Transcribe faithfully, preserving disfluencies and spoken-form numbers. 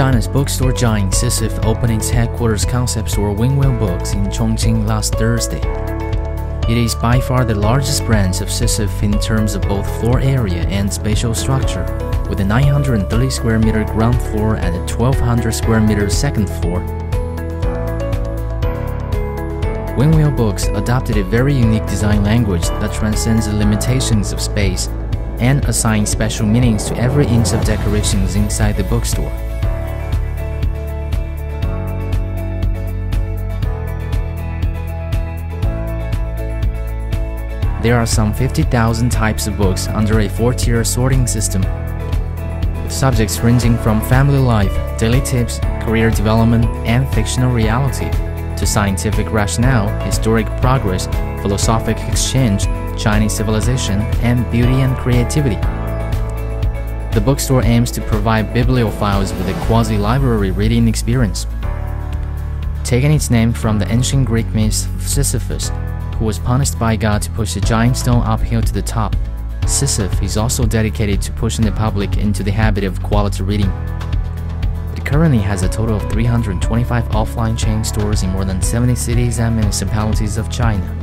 China's bookstore giant Sisyphe opened its headquarters concept store Winwill Books in Chongqing last Thursday. It is by far the largest branch of Sisyphe in terms of both floor area and spatial structure, with a nine hundred thirty square meter ground floor and a twelve hundred square meter second floor. Winwill Books adopted a very unique design language that transcends the limitations of space and assigns special meanings to every inch of decorations inside the bookstore. There are some fifty thousand types of books under a four-tier sorting system, with subjects ranging from family life, daily tips, career development, and fictional reality, to scientific rationale, historic progress, philosophic exchange, Chinese civilization, and beauty and creativity. The bookstore aims to provide bibliophiles with a quasi-library reading experience, taking its name from the ancient Greek myth of Sisyphus, who was punished by God to push a giant stone uphill to the top. Sisyphe is also dedicated to pushing the public into the habit of quality reading. It currently has a total of three hundred twenty-five offline chain stores in more than seventy cities and municipalities of China.